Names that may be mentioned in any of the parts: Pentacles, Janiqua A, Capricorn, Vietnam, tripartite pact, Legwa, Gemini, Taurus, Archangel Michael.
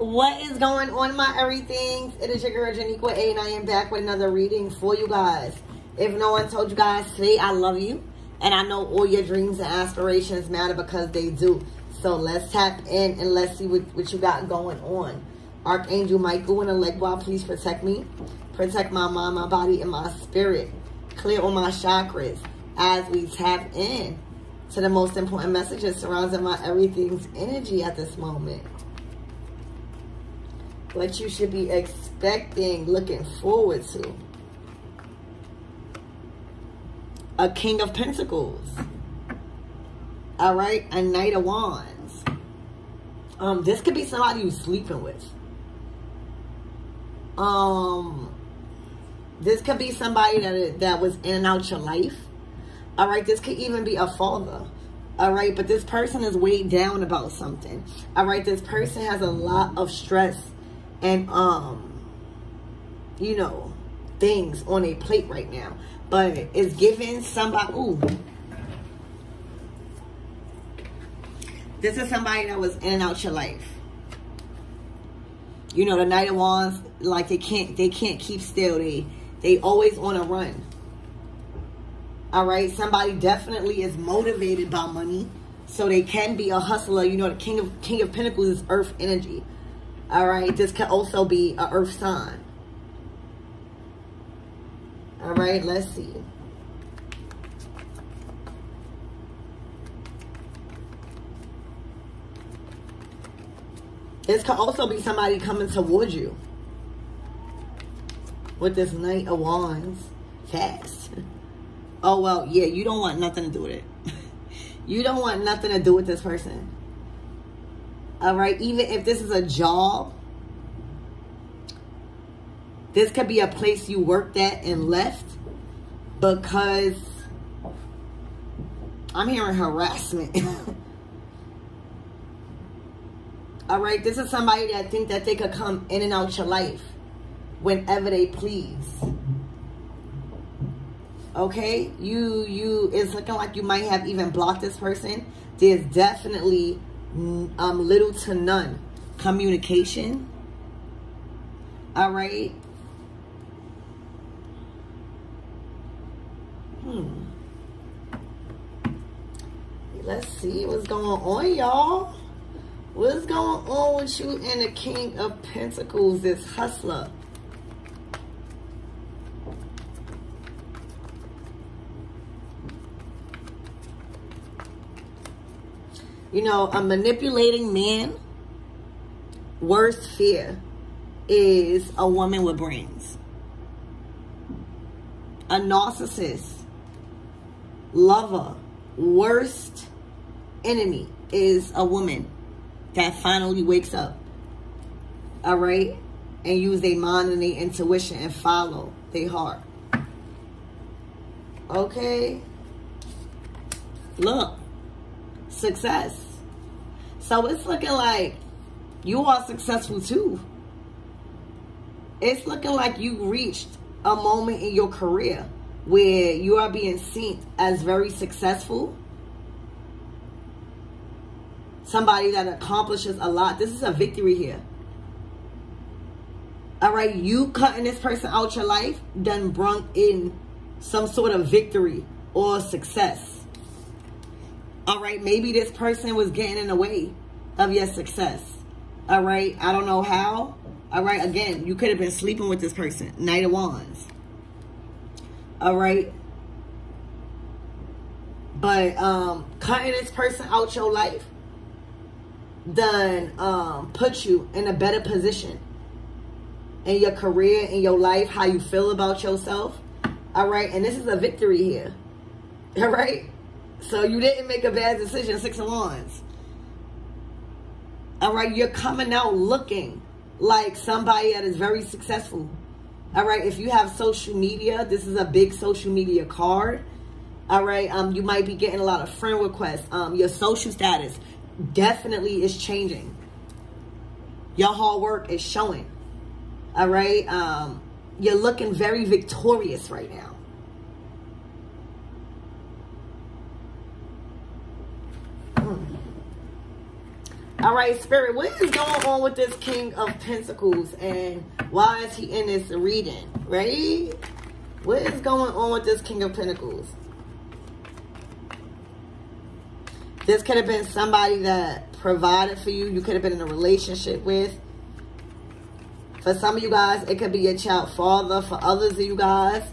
What is going on, my everythings? It is your girl Janiqua A, and I am back with another reading for you guys. If no one told you guys today, I love you, and I know all your dreams and aspirations matter, because they do. So let's tap in and let's see what you got going on. Archangel Michael and Legwa, please protect me, protect my mind, my body, and my spirit. Clear all my chakras as we tap in to the most important messages surrounding my everything's energy at this moment. What you should be expecting, looking forward to. A King of Pentacles. All right, a Knight of Wands. This could be somebody you're sleeping with. This could be somebody that was in and out your life. All right, this could even be a father. All right, but this person is weighed down about something. All right, this person has a lot of stress and you know, things on a plate right now, but it's giving somebody. Ooh, this is somebody that was in and out your life. You know, the Knight of Wands, like they can't keep still. They always on a run. All right, somebody definitely is motivated by money, so they can be a hustler. You know, the King of Pentacles is earth energy. All right, this could also be an earth sign. All right, let's see. This could also be somebody coming towards you with this Knight of Wands fast. Oh, well, yeah, you don't want nothing to do with it. You don't want nothing to do with this person. All right, even if this is a job, this could be a place you worked at and left, because I'm hearing harassment. All right, this is somebody that think that they could come in and out your life whenever they please. Okay, you it's looking like you might have even blocked this person. There's definitely little to none communication. All right. Let's see what's going on, y'all. What's going on with you and the King of Pentacles, this hustler? You know, a manipulating man, worst fear is a woman with brains. A narcissist, lover, worst enemy is a woman that finally wakes up, all right, and use their mind and their intuition and follow their heart. Okay, look. Success. So it's looking like you are successful too. It's looking like you reached a moment in your career where you are being seen as very successful. Somebody that accomplishes a lot. This is a victory here. All right, you cutting this person out your life done brung in some sort of victory or success. All right, maybe this person was getting in the way of your success. All right, I don't know how. All right, again, you could have been sleeping with this person. Knight of Wands. All right. But cutting this person out your life done put you in a better position in your career, in your life, how you feel about yourself. All right, and this is a victory here. All right. So you didn't make a bad decision, Six of Wands. All right, you're coming out looking like somebody that is very successful. All right, if you have social media, this is a big social media card. All right, you might be getting a lot of friend requests. Your social status definitely is changing. Your hard work is showing. All right, you're looking very victorious right now. All right, Spirit, what is going on with this King of Pentacles and why is he in this reading, right? What is going on with this King of Pentacles? This could have been somebody that provided for you. You could have been in a relationship with. For some of you guys, it could be your child father. For others of you guys,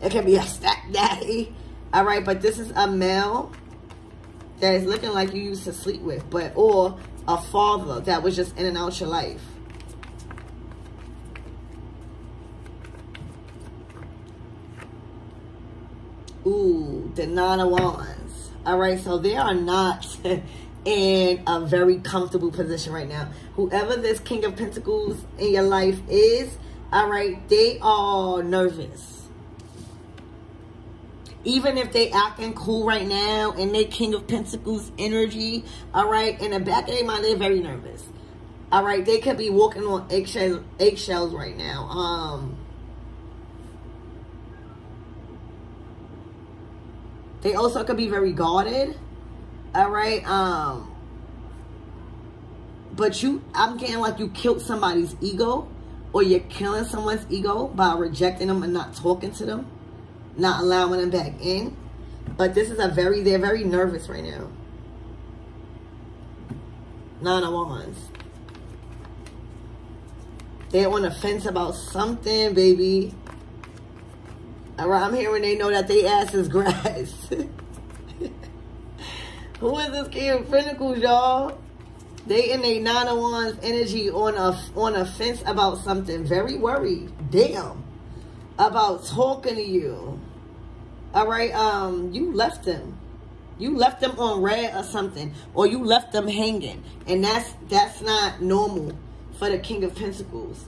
it could be a stepdaddy. All right, but this is a male that is looking like you used to sleep with, but or a father that was just in and out your life. Ooh, the Nine of Wands. All right, so they are not in a very comfortable position right now. Whoever this King of Pentacles in your life is, all right, they are nervous. Even if they acting cool right now and they King of Pentacles energy, all right, in the back of their mind, they're very nervous. All right, they could be walking on eggshells right now. They also could be very guarded, all right? But I'm getting like you killed somebody's ego, or you're killing someone's ego by rejecting them and not talking to them, not allowing them back in. But this is they're very nervous right now. Nine of Wands. They're on the fence about something, baby. All right, I'm hearing they know that they ass is grass. Who is this King of Pentacles, y'all? They in a Nine of Wands energy on a fence about something. Very worried, damn, about talking to you. All right, you left them. You left them on red or something, or you left them hanging, and that's not normal for the King of Pentacles.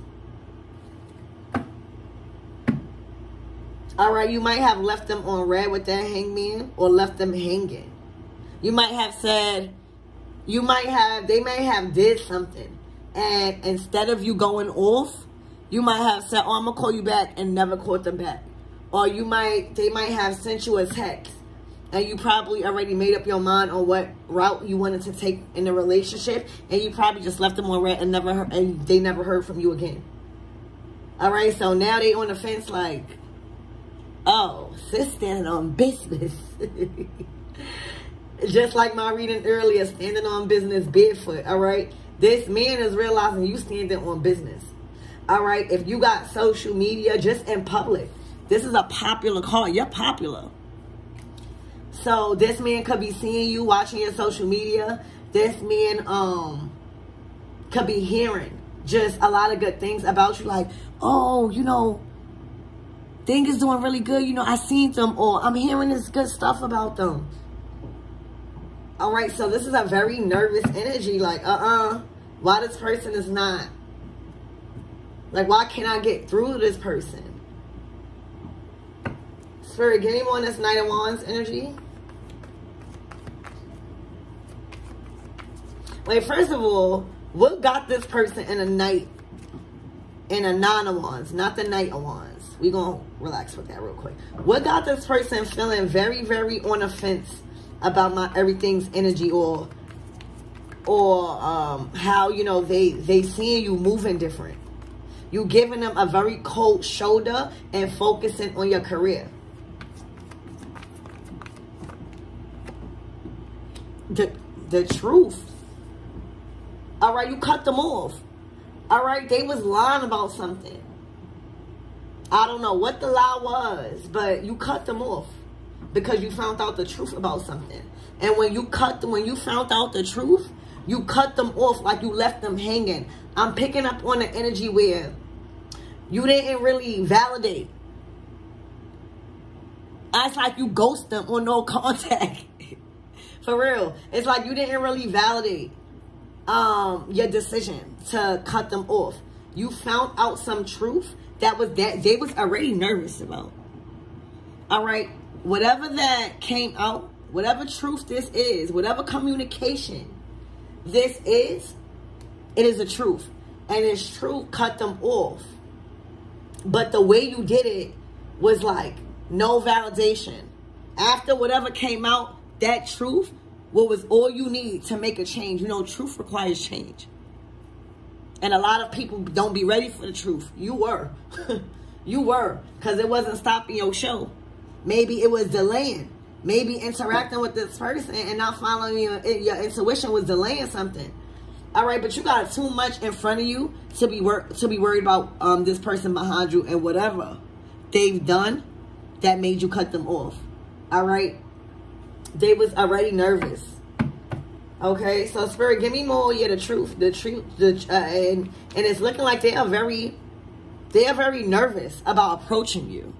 All right, you might have left them on red with that hangman or left them hanging. You might have said, they may have did something. And instead of you going off, you might have said, oh, I'm going to call you back and never called them back. Or they might have sent you a text and you probably already made up your mind on what route you wanted to take in the relationship. And you probably just left them on red and they never heard from you again. All right, so now they on the fence like, oh, sis standing on business. Just like my reading earlier, standing on business barefoot, all right? This man is realizing you standing on business, all right? If you got social media, just in public, this is a popular card. You're popular. So this man could be seeing you, watching your social media. This man could be hearing just a lot of good things about you, like, oh, you know, thing is doing really good. You know, I seen them, or I'm hearing this good stuff about them. All right, so this is a very nervous energy. Like, why this person is not? Like, why can't I get through to this person? Spirit, give me more on this Knight of Wands energy. Wait, first of all, what got this person in a Nine of Wands, not the Knight of Wands? We're going to relax with that real quick. What got this person feeling very, very on the fence about my everything's energy or how, you know, they seeing you moving different. You giving them a very cold shoulder and focusing on your career. The truth. All right, you cut them off. All right, they was lying about something. I don't know what the lie was, but you cut them off because you found out the truth about something. And when you found out the truth, you cut them off like you left them hanging. I'm picking up on the energy where you didn't really validate. It's like you ghost them or no contact. For real. It's like you didn't really validate your decision to cut them off. You found out some truth that they was already nervous about. All right, whatever that came out, whatever truth this is, whatever communication this is, it is a truth. And it's true, cut them off. But the way you did it was like no validation. After whatever came out, that truth, what was all you need to make a change. You know, truth requires change. And a lot of people don't be ready for the truth. You were. You were. Because it wasn't stopping your show. Maybe it was delaying. Maybe interacting with this person and not following your intuition was delaying something. All right, but you got too much in front of you to be worried about this person behind you and whatever they've done that made you cut them off. All right? They was already nervous. Okay? So, Spirit, give me more, yeah, the truth. The truth. And it's looking like they are very nervous about approaching you.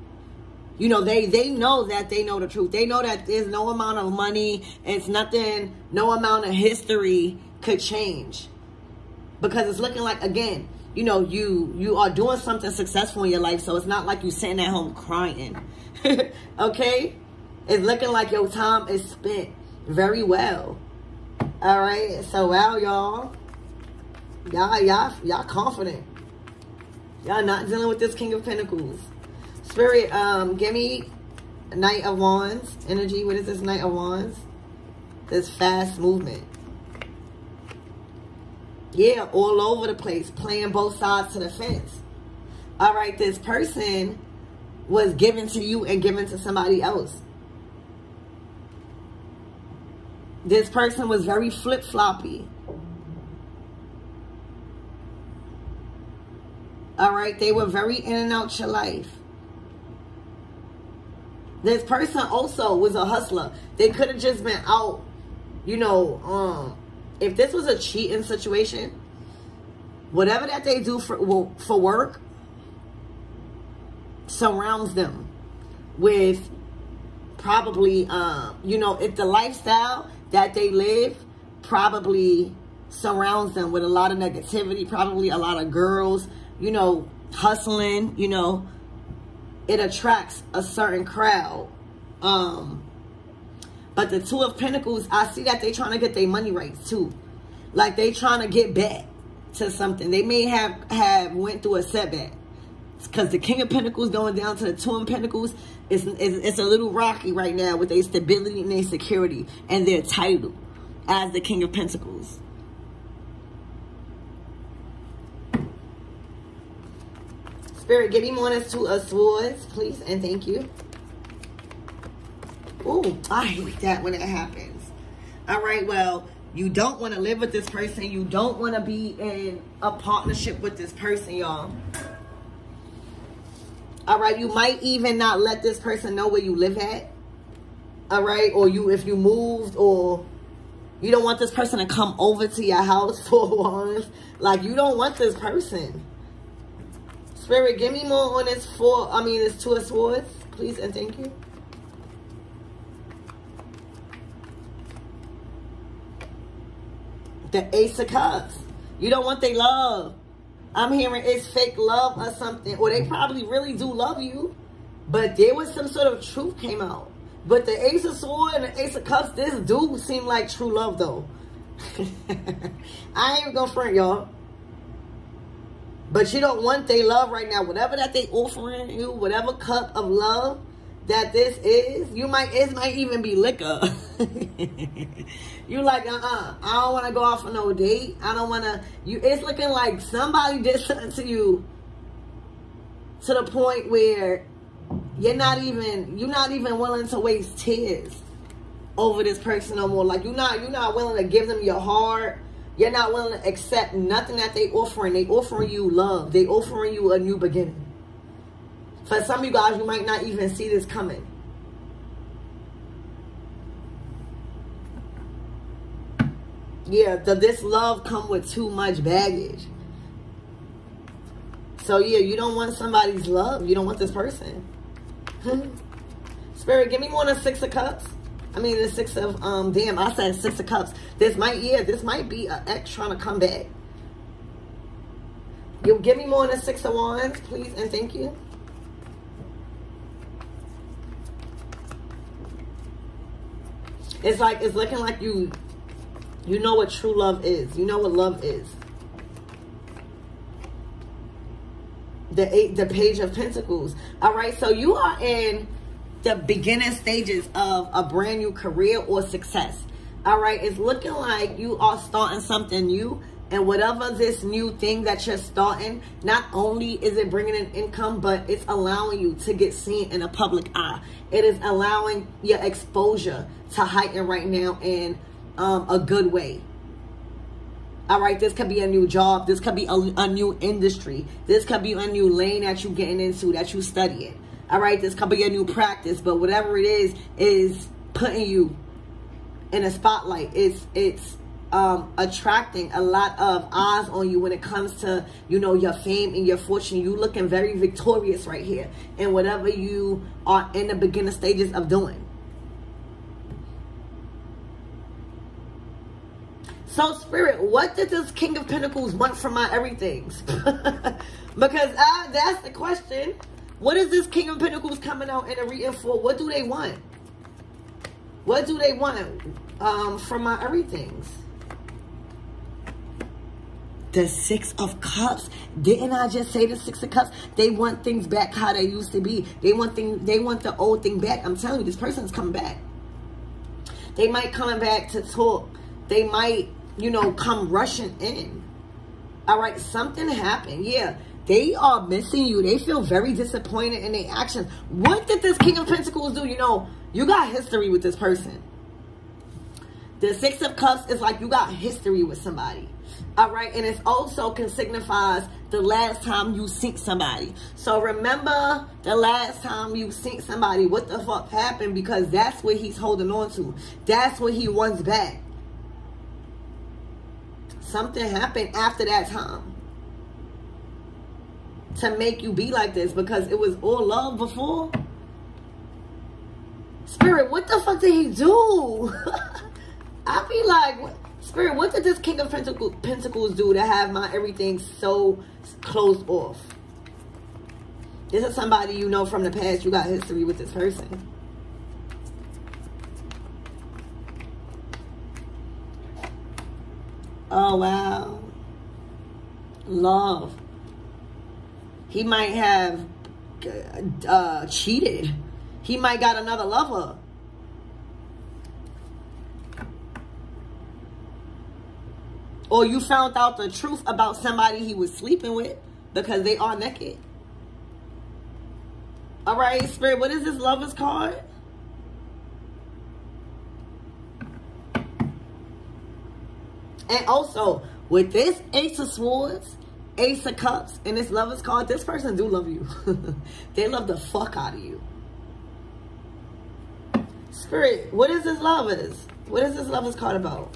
You know, they know that they know the truth. They know that there's no amount of money. It's nothing. No amount of history could change. Because it's looking like, again, you know, you are doing something successful in your life. So it's not like you sitting at home crying. Okay? It's looking like your time is spent very well. All right? So, wow, y'all. Y'all confident. Y'all not dealing with this King of Pentacles. Spirit, give me Knight of Wands energy. What is this Knight of Wands? This fast movement. Yeah, all over the place. Playing both sides of the fence. All right, this person was given to you and given to somebody else. This person was very flip-floppy. All right, they were very in and out your life. This person also was a hustler. They could have just been out, you know, if this was a cheating situation, whatever that they do for work surrounds them with probably, you know, if the lifestyle that they live probably surrounds them with a lot of negativity, probably a lot of girls, you know, hustling, you know, it attracts a certain crowd. But the Two of Pentacles, I see that they trying to get their money right too. Like they trying to get back to something. They may have went through a setback. Because the King of Pentacles going down to the Two of Pentacles, it's a little rocky right now with their stability and their security and their title as the King of Pentacles. Spirit, give me more than Two of Swords, please, and thank you. Ooh, I hate that when it happens. All right, well, you don't want to live with this person. You don't want to be in a partnership with this person, y'all. All right, you might even not let this person know where you live at. All right, or if you moved, or you don't want this person to come over to your house for once. Like, you don't want this person. Spirit, give me more on this this Two of Swords, please, and thank you. The Ace of Cups. You don't want their love. I'm hearing it's fake love or something. Or they probably really do love you, but there was some sort of truth came out. But the Ace of Swords and the Ace of Cups, this do seem like true love, though. I ain't gonna front, y'all. But you don't want their love right now. Whatever that they offering you, whatever cup of love that this is, it might even be liquor. You like, I don't want to go off on no date. I don't want to. It's looking like somebody did something to you to the point where you're not even willing to waste tears over this person no more. Like you're not willing to give them your heart. You're not willing to accept nothing that they offering. They offering you love. They offering you a new beginning. For some of you guys, you might not even see this coming. Yeah, this love come with too much baggage. So yeah, you don't want somebody's love. You don't want this person. Spirit, give me more than Six of Cups. The Six of, damn, I said Six of Cups. This might be an ex trying to come back. You give me more than Six of Wands, please, and thank you. It's like, it's looking like you know what true love is. You know what love is. The Page of Pentacles. All right, so you are in the beginning stages of a brand new career or success. All right, it's looking like you are starting something new. And whatever this new thing that you're starting, not only is it bringing in income, but it's allowing you to get seen in the public eye. It is allowing your exposure to heighten right now in a good way. All right, this could be a new job. This could be a new industry. This could be a new lane that you're getting into, that you study it. All right, this could be a new practice. But whatever it is putting you in a spotlight. It's attracting a lot of eyes on you when it comes to, you know, your fame and your fortune. You looking very victorious right here in whatever you are in the beginner stages of doing. So Spirit, what did this King of Pentacles want from my everythings? Because that's the question. What is this King of Pentacles coming out in a reading for? What do they want? What do they want from my everythings? The Six of Cups. Didn't I just say the Six of Cups? They want things back how they used to be. They want the old thing back. I'm telling you, this person's coming back. They might come back to talk. They might, you know, come rushing in. All right, something happened. Yeah, they are missing you. They feel very disappointed in their actions. What did this King of Pentacles do? You know, you got history with this person. The Six of Cups is like you got history with somebody. All right, and it also can signify the last time you seen somebody. So remember the last time you seen somebody, what the fuck happened, because that's what he's holding on to. That's what he wants back. Something happened after that time to make you be like this, because it was all love before. Spirit, what the fuck did he do? I be like, what? Spirit, what did this King of Pentacles do to have my everything so closed off? This is somebody you know from the past. You got history with this person. Oh, wow. Love. He might have cheated. He might got another lover. Or you found out the truth about somebody he was sleeping with, because they are naked. All right, Spirit, what is this Lover's card? And also, with this Ace of Swords, Ace of Cups, and this Lover's card, this person do love you. They love the fuck out of you. Spirit, what is this Lovers? What is this Lover's card about?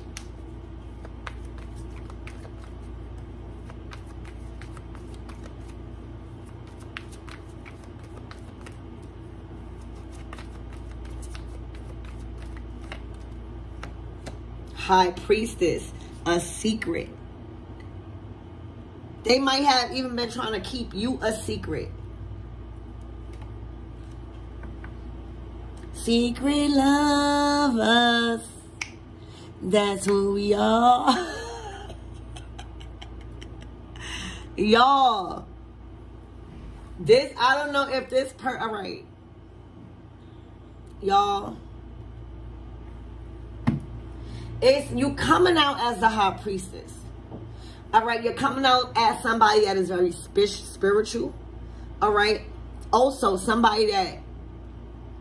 High Priestess, a secret. They might have even been trying to keep you a secret. Secret lovers, that's who we are. Y'all, this, I don't know if this all right, y'all. It's you coming out as the High Priestess. All right, you're coming out as somebody that is very spiritual. All right, also somebody that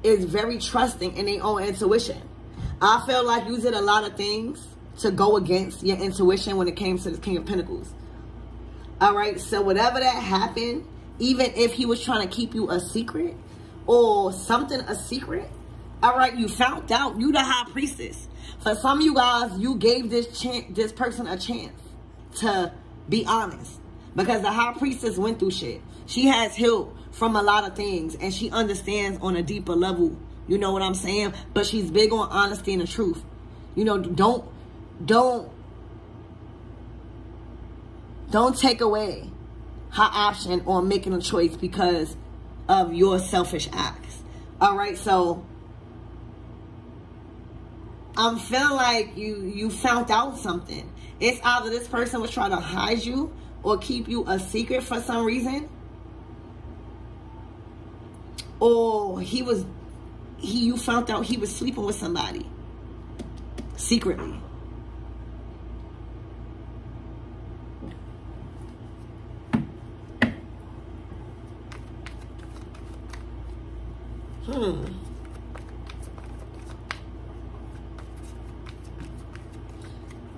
is very trusting in their own intuition. I feel like you did a lot of things to go against your intuition when it came to the King of Pentacles. All right, so whatever that happened, even if he was trying to keep you a secret or something a secret, all right, you found out. You the High Priestess. For some of you guys, you gave this person a chance to be honest, because the High Priestess went through shit. She has healed from a lot of things, and she understands on a deeper level. You know what I'm saying? But she's big on honesty and the truth. You know, don't take away her option on making a choice because of your selfish acts. All right, so I'm feeling like you found out something. It's either this person was trying to hide you or keep you a secret for some reason, or you found out he was sleeping with somebody. secretly.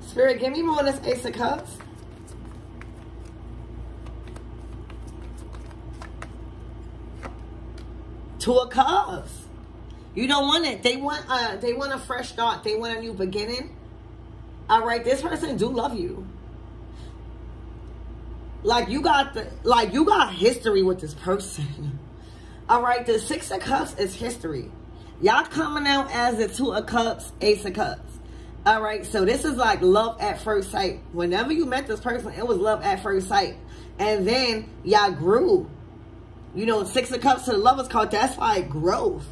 Spirit, give me more of this Ace of Cups. Two of Cups. You don't want it. They want a fresh start. They want a new beginning. All right, this person do love you. Like you got the, like you got history with this person. All right, the Six of Cups is history. Y'all coming out as the Two of Cups, Ace of Cups. All right, so this is like love at first sight. Whenever you met this person, it was love at first sight. And then y'all grew. You know, Six of Cups to the Lover's card, that's like growth.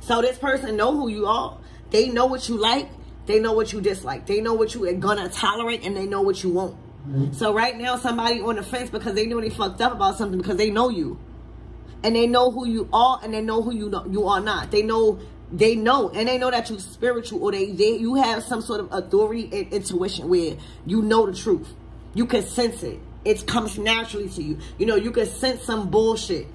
So this person know who you are. They know what you like. They know what you dislike. They know what you are gonna tolerate, and they know what you won't. Mm-hmm. So right now, somebody on the fence because they know they fucked up about something because they know you, and they know who you are, and they know who you know, you are not. They know, and they know that you're spiritual, or you have some sort of authority and intuition where you know the truth. You can sense it. It comes naturally to you. You know, you can sense some bullshit.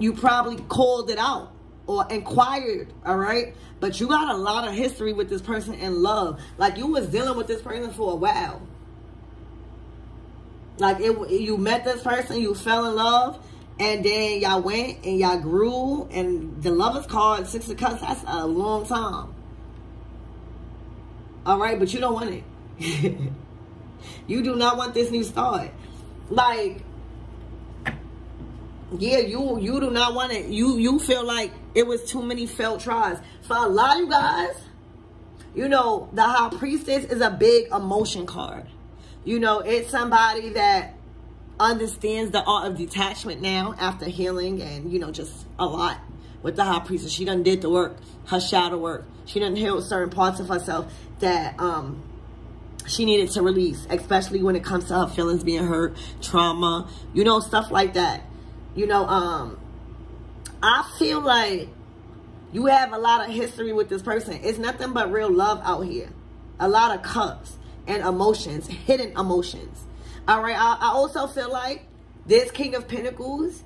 You probably called it out or inquired, all right? But you got a lot of history with this person in love. Like, you was dealing with this person for a while. Like, you met this person, you fell in love, and then y'all went and y'all grew, and the Lover's card, Six of Cups, that's a long time. All right? But you don't want it. You do not want this new start. Like, yeah, you do not want it. You feel like it was too many failed tries. For a lot of you guys, you know, the High Priestess is a big emotion card. You know, it's somebody that understands the art of detachment now after healing and, you know, just a lot with the High Priestess. She done did the work, her shadow work. She done healed certain parts of herself that she needed to release, especially when it comes to her feelings being hurt, trauma, you know, stuff like that. You know, I feel like you have a lot of history with this person. It's nothing but real love out here. A lot of cups and emotions, hidden emotions. All right, I also feel like this King of Pentacles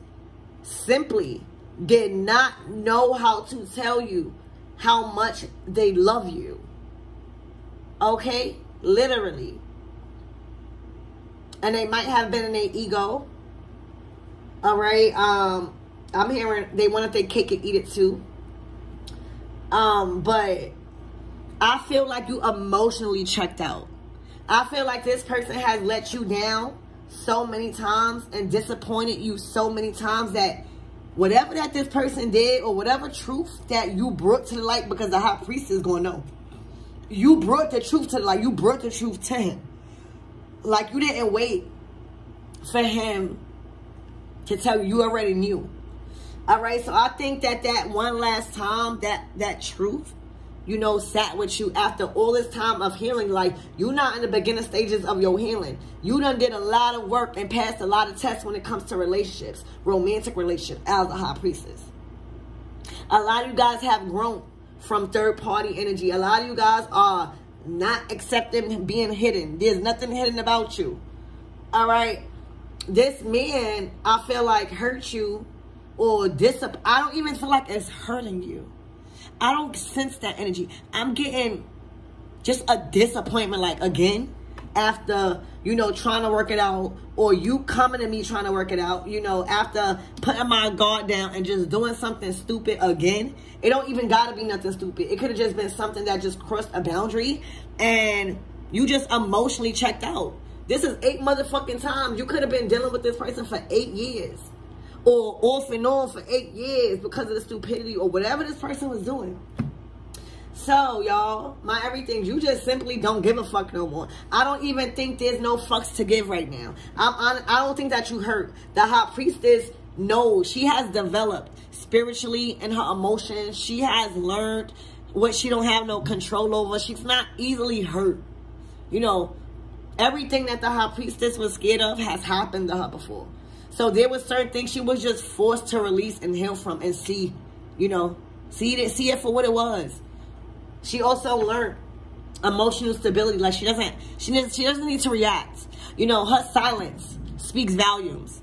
simply did not know how to tell you how much they love you. Okay, literally. And they might have been in their ego. All right, I'm hearing they want to take cake and eat it too. But I feel like you emotionally checked out. I feel like this person has let you down so many times and disappointed you so many times that whatever that this person did or whatever truth that you brought to the light, because the High Priestess is going to know. You brought the truth to the light. You brought the truth to him. Like, you didn't wait for him to tell you already knew. All right, so I think that one last time, that truth, you know, sat with you after all this time of healing. Like, you're not in the beginning stages of your healing. You done did a lot of work and passed a lot of tests when it comes to relationships, romantic relationships, as a High Priestess. A lot of you guys have grown from third-party energy. A lot of you guys are not accepting being hidden. There's nothing hidden about you. All right? This man, I feel like, hurt you or I don't even feel like it's hurting you. I don't sense that energy. I'm getting just a disappointment, like, again, after, you know, trying to work it out, or you coming to me trying to work it out, you know, after putting my guard down and just doing something stupid again. It don't even gotta be nothing stupid. It could have just been something that just crossed a boundary and you just emotionally checked out. This is 8 motherfucking times. You could have been dealing with this person for 8 years. Or off and on for 8 years because of the stupidity or whatever this person was doing. So, y'all, my everything, you just simply don't give a fuck no more. I don't even think there's no fucks to give right now. I don't think that you hurt. The High Priestess knows. She has developed spiritually in her emotions. She has learned what she don't have no control over. She's not easily hurt. You know, everything that the High Priestess was scared of has happened to her before. So there was certain things she was just forced to release and heal from and see, you know, see it for what it was. She also learned emotional stability. Like she doesn't need to react. You know, her silence speaks volumes.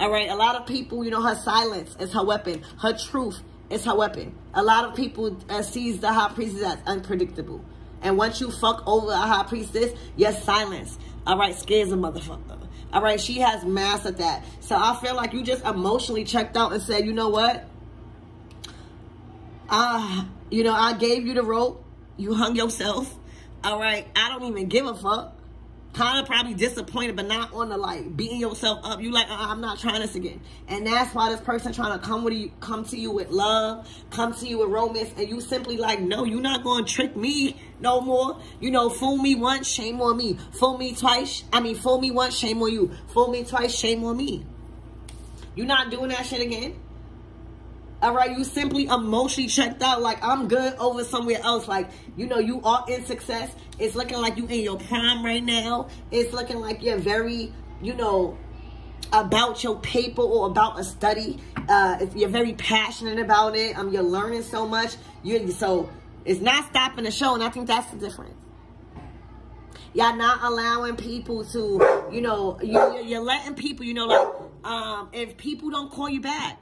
All right. A lot of people, you know, her silence is her weapon. Her truth is her weapon. A lot of people sees the high priestess as unpredictable. And once you fuck over a high priestess, your silence, all right, scares a motherfucker. All right. She has mass at that. So I feel like you just emotionally checked out and said, you know what? You know, I gave you the rope. You hung yourself. All right. I don't even give a fuck. Kind of probably disappointed, but not on the like beating yourself up. You like, I'm not trying this again. And that's why this person trying to come to you with love, come to you with romance, and you simply like, no, you're not going to trick me no more. You know, fool me once, shame on me. Fool me twice. I mean, fool me once, shame on you. Fool me twice, shame on me. You're not doing that shit again. All right, you simply emotionally checked out. Like, I'm good over somewhere else. Like, you know, you are in success. It's looking like you in your prime right now. It's looking like you're very, you know, about your paper or about a study. If you're very passionate about it. You're learning so much. So it's not stopping the show, and I think that's the difference. Y'all not allowing people to, you know, you're letting people, you know, like, if people don't call you back,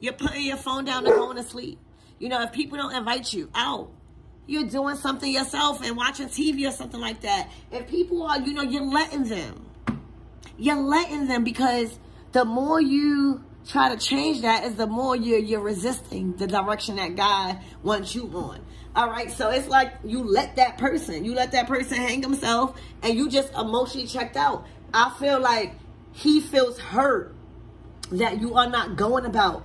you're putting your phone down and going to sleep. You know, if people don't invite you out, you're doing something yourself and watching TV or something like that. If people are, you know, you're letting them. You're letting them, because the more you try to change that is the more you're resisting the direction that God wants you on. All right. So it's like you let that person hang himself and you just emotionally checked out. I feel like he feels hurt that you are not going about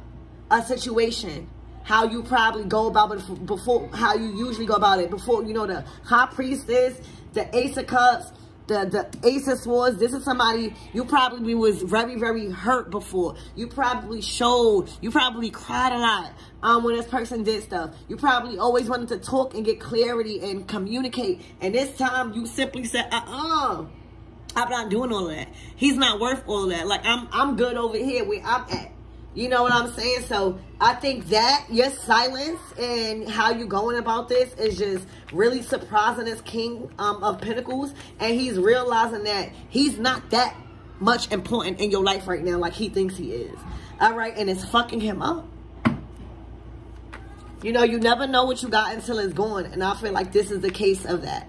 a situation how you probably go about it before, how you usually go about it before, you know, the high priestess, the ace of cups, the ace of swords. This is somebody you probably was very, very hurt before. You probably showed, you probably cried a lot when this person did stuff. You probably always wanted to talk and get clarity and communicate, and this time you simply said, I'm not doing all that. He's not worth all that. Like, I'm good over here where I'm at. You know what I'm saying? So I think that your silence and how you going about this is just really surprising this King of Pentacles. And he's realizing that he's not that much important in your life right now like he thinks he is. All right? And it's fucking him up. You know, you never know what you got until it's gone. And I feel like this is the case of that.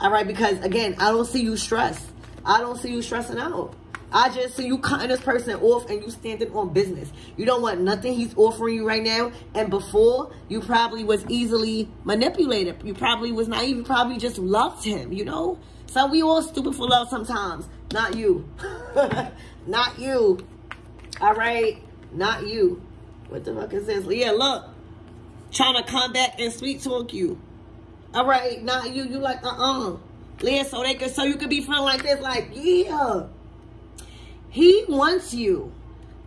All right? Because, again, I don't see you stressed. I don't see you stressing out. I just see you cutting this person off and you standing on business. You don't want nothing he's offering you right now. And before, you probably was easily manipulated. You probably was naive. You probably just loved him, you know? So we all stupid for love sometimes. Not you. Not you. All right? Not you. What the fuck is this? Yeah, look. Trying to come back and sweet talk you. All right? Not you. You like, Yeah, so you could be feeling like this. Like, yeah. He wants you.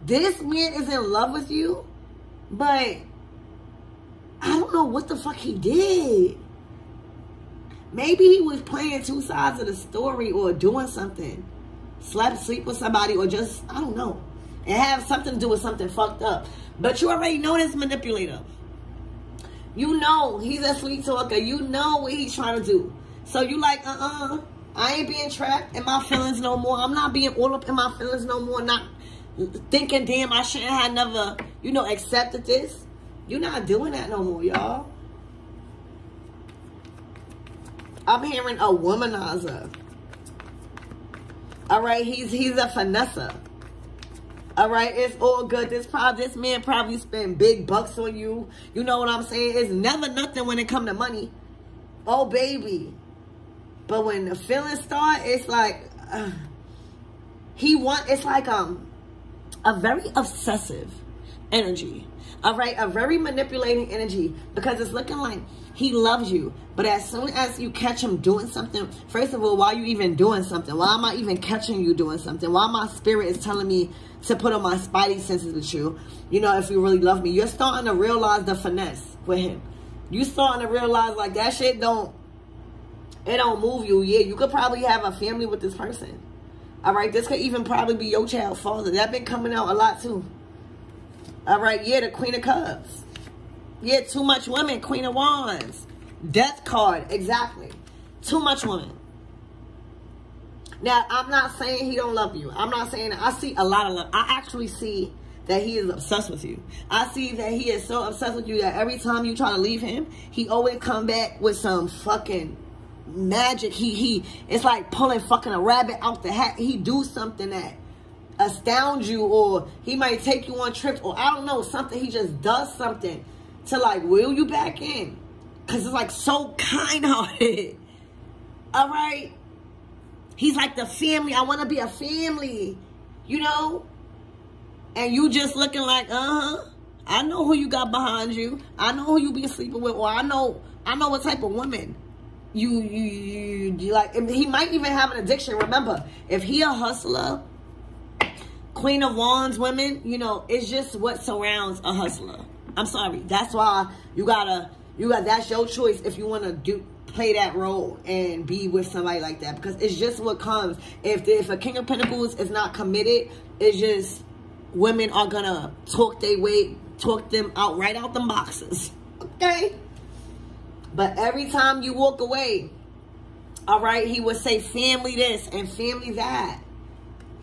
This man is in love with you, but I don't know what the fuck he did. Maybe he was playing two sides of the story or doing something. Sleep with somebody or just, I don't know. It have something to do with something fucked up. But you already know this manipulator. You know he's a sweet talker. You know what he's trying to do. So you like, I ain't being trapped in my feelings no more. I'm not being all up in my feelings no more. Not thinking, damn, I shouldn't have never, you know, accepted this. You're not doing that no more, y'all. I'm hearing a womanizer. All right, he's a finesser. All right, it's all good. This man probably spent big bucks on you. You know what I'm saying? It's never nothing when it come to money. Oh, baby. But when the feelings start, it's like, it's like a very obsessive energy. All right? A very manipulating energy, because it's looking like he loves you. But as soon as you catch him doing something, first of all, why are you even doing something? Why am I even catching you doing something? Why my spirit is telling me to put on my spidey senses with you? You know, if you really love me. You're starting to realize the finesse with him. You're starting to realize, like, that shit don't. It don't move you. Yeah, you could probably have a family with this person. All right? This could even probably be your child's father. That been coming out a lot, too. All right? Yeah, the Queen of Cups. Yeah, too much women. Queen of Wands. Death card, exactly. Too much woman. Now, I'm not saying he don't love you. I'm not saying that. I see a lot of love. I actually see that he is obsessed with you. I see that he is so obsessed with you that every time you try to leave him, he always come back with some fucking magic. It's like pulling fucking a rabbit out the hat. He do something that astounds you, or he might take you on trips, or I don't know, something. He just does something to like wheel you back in. Because it's like so kind-hearted. All right? He's like the family. I want to be a family, you know? And you just looking like, uh-huh. I know who you got behind you. I know who you be sleeping with. Or I know what type of woman you like. And he might even have an addiction. Remember, if he a hustler, Queen of Wands women, you know, it's just what surrounds a hustler. I'm sorry. That's why you got that's your choice if you want to play that role and be with somebody like that, because it's just what comes. If a King of Pentacles is not committed, it's just women are gonna talk them out right out the boxes, okay? But every time you walk away, all right, he would say family this and family that,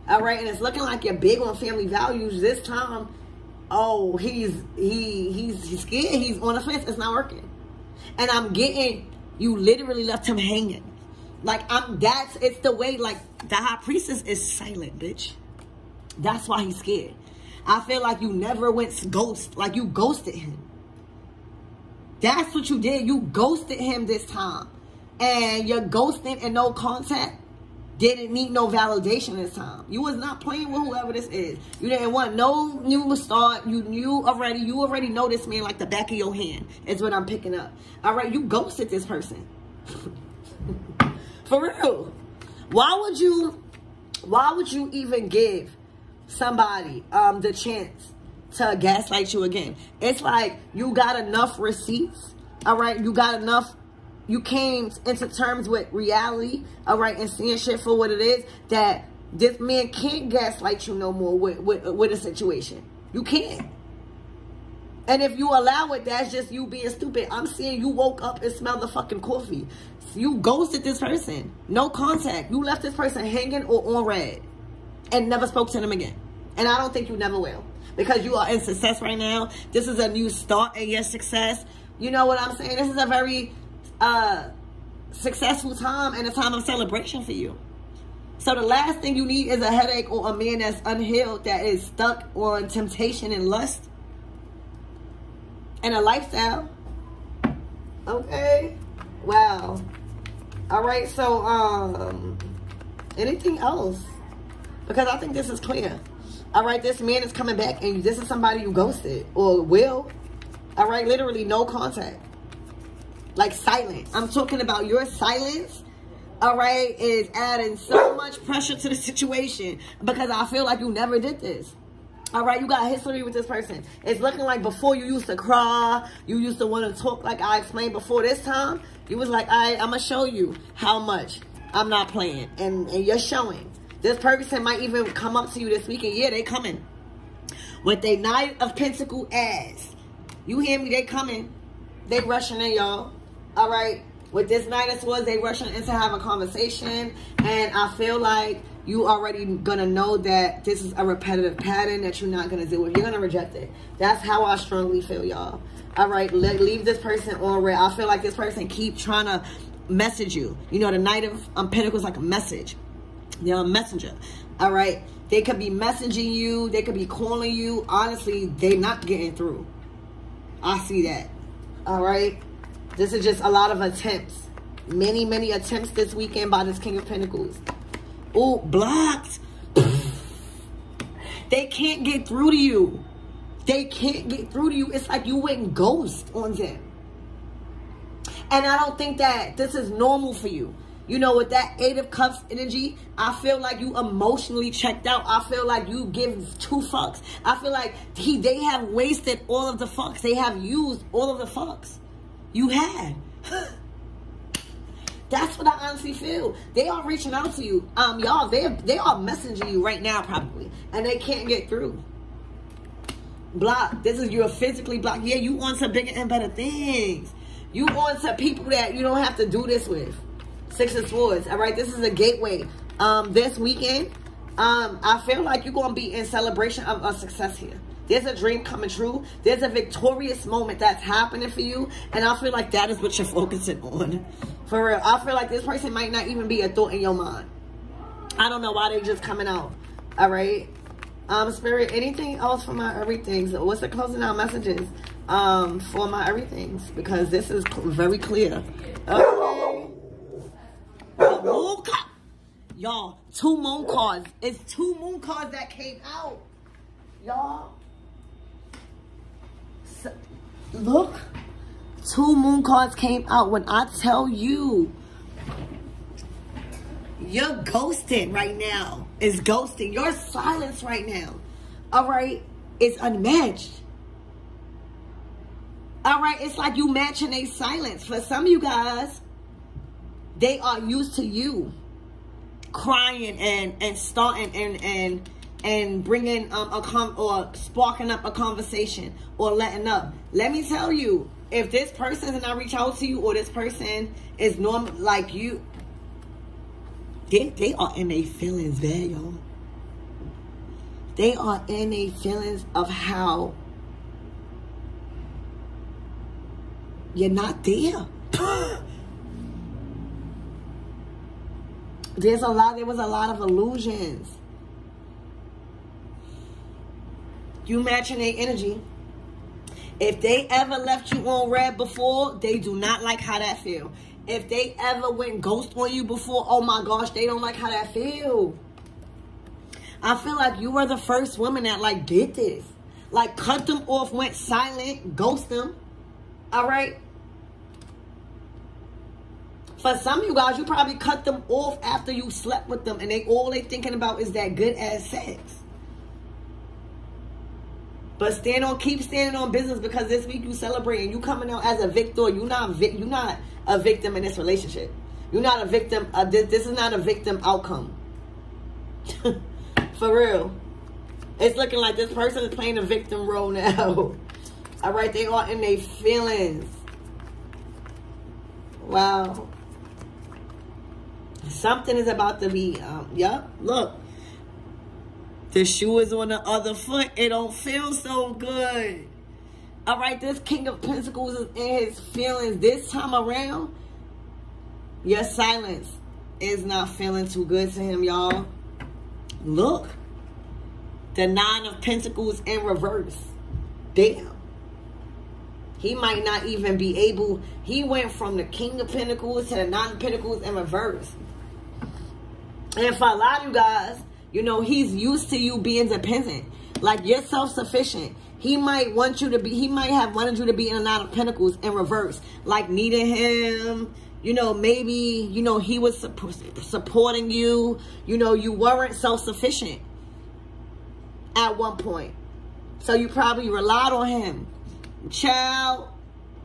all right? And it's looking like you're big on family values this time. Oh, he's scared. He's on the fence. It's not working, and I'm getting. You literally left him hanging. Like, it's the way, like, the High Priestess is silent, bitch. That's why he's scared. I feel like you never went ghost, like you ghosted him. That's what you did. You ghosted him this time. And your ghosting and no contact didn't need no validation this time. You was not playing with whoever this is. You didn't want no new start. You knew already. You already know this man like the back of your hand is what I'm picking up. All right, you ghosted this person. For real. Why would you even give somebody the chance to gaslight you again? It's like you got enough receipts. All right, you got enough. You came into terms with reality, all right, and seeing shit for what it is, that this man can't gaslight you no more with a situation. You can't. And if you allow it, that's just you being stupid. I'm seeing you woke up and smelled the fucking coffee. You ghosted this person. No contact. You left this person hanging or on red and never spoke to them again. And I don't think you never will, because you are in success right now. This is a new start in your success. You know what I'm saying? This is a very... successful time and a time of celebration for you. So the last thing you need is a headache or a man that's unhealed, that is stuck on temptation and lust and a lifestyle. Okay. Wow. All right. So, anything else? Because I think this is clear. All right. This man is coming back, and this is somebody you ghosted or will. All right. Literally no contact. Like silence. I'm talking about your silence, all right, is adding so much pressure to the situation, because I feel like you never did this. All right, you got history with this person. It's looking like before you used to cry, you used to want to talk, like I explained before. This time, you was like, all right, I'm going to show you how much I'm not playing. And you're showing. This person might even come up to you this weekend. Yeah, they coming. With their Knight of Pentacles ass. You hear me? They coming. They rushing in, y'all. All right, with this Knight of Swords, they rushing in to have a conversation. And I feel like you already going to know that this is a repetitive pattern that you're not going to deal with. You're going to reject it. That's how I strongly feel, y'all. All right, leave this person on red. I feel like this person keep trying to message you. You know, the Knight of Pentacles like a message. They're a messenger. All right, they could be messaging you. They could be calling you. Honestly, they not getting through. I see that. All right. This is just a lot of attempts. Many, many attempts this weekend by this King of Pentacles. Ooh, blocked. They can't get through to you. They can't get through to you. It's like you went ghost on them. And I don't think that this is normal for you. You know, with that 8 of Cups energy, I feel like you emotionally checked out. I feel like you give 2 fucks. I feel like they have wasted all of the fucks. They have used all of the fucks you had. That's what I honestly feel. They are reaching out to you. Y'all, they are messaging you right now probably. And they can't get through. Blocked. This is you're physically blocked. Yeah, you want some bigger and better things. You on to people that you don't have to do this with. Six of Swords. All right, this is a gateway. This weekend, I feel like you're going to be in celebration of a success here. There's a dream coming true. There's a victorious moment that's happening for you. And I feel like that is what you're focusing on. For real. I feel like this person might not even be a thought in your mind. I don't know why they're just coming out. All right. Spirit, anything else for my everythings? What's the closing out messages for my everythings? Because this is very clear. Okay. Y'all, two moon cards. It's two moon cards that came out. Y'all, so, look, two moon cards came out. When I tell you, you're ghosted right now. It's ghosting. Your silence right now, all right, is unmatched. All right, it's like you matching a silence. For some of you guys, they are used to you crying and starting and bringing or sparking up a conversation or letting up. Let me tell you, if this person did not reach out to you, or this person is normal like you, they are in their feelings there, y'all. They are in their feelings of how you're not there. There was a lot of illusions. You matching their energy. If they ever left you on red before, they do not like how that feel. If they ever went ghost on you before, oh my gosh, they don't like how that feel. I feel like you were the first woman that like did this. Like cut them off, went silent, ghost them. All right? For some of you guys, you probably cut them off after you slept with them and all they thinking about is that good ass sex. But keep standing on business, because this week you celebrating. You coming out as a victor. You're not a victim in this relationship. You're not a victim. This is not a victim outcome. For real. It's looking like this person is playing a victim role now. All right, they are in their feelings. Wow. Something is about to be, yep, look. The shoe is on the other foot. It don't feel so good. All right, this King of Pentacles is in his feelings. This time around, your silence is not feeling too good to him, y'all. Look. The 9 of Pentacles in reverse. Damn. He might not even be able. He went from the King of Pentacles to the 9 of Pentacles in reverse. And for a lot of you guys, you know, he's used to you being dependent. Like, you're self-sufficient. He might have wanted you to be in a 9 of Pentacles in reverse. Like, needing him. You know, maybe, you know, he was supporting you. You know, you weren't self-sufficient at one point. So, you probably relied on him. Child,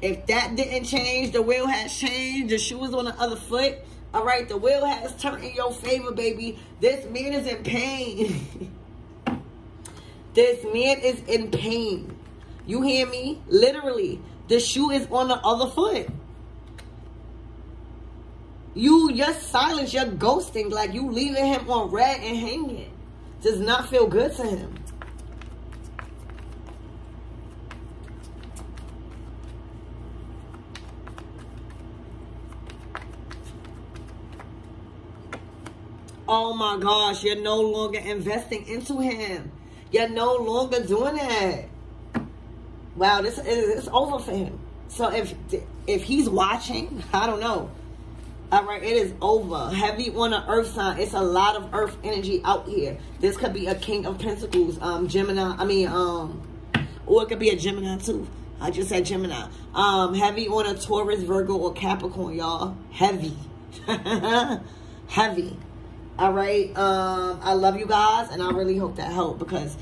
if that didn't change, the wheel has changed. The shoe is on the other foot. All right, the wheel has turned in your favor, baby. This man is in pain. This man is in pain. You hear me? Literally, the shoe is on the other foot. Your silence, you're ghosting. Like, you leaving him on red and hanging. Does not feel good to him. Oh my gosh, you're no longer investing into him. You're no longer doing that. Wow, it's over for him. So if he's watching, I don't know. All right, it is over. Heavy on an earth sign. It's a lot of earth energy out here. This could be a King of Pentacles, Gemini. Or it could be a Gemini too. I just said Gemini. Heavy on a Taurus, Virgo, or Capricorn, y'all. Heavy. Heavy. All right, I love you guys, and I really hope that helped, because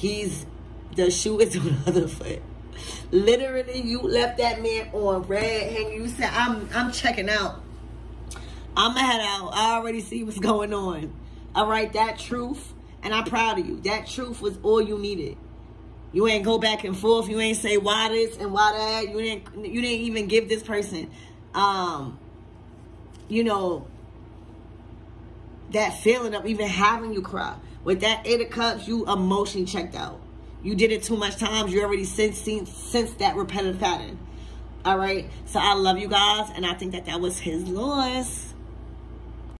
the shoe is on the other foot. Literally, you left that man on red, and you said, I'm checking out. I'm gonna head out. I already see what's going on. All right, that truth, and I'm proud of you. That truth was all you needed. You ain't go back and forth. You ain't say why this and why that. You didn't even give this person, you know, that feeling of even having you cry. With that 8 of Cups, you emotionally checked out. You did it too much times. You already sense that repetitive pattern. All right. So I love you guys. And I think that that was his loss.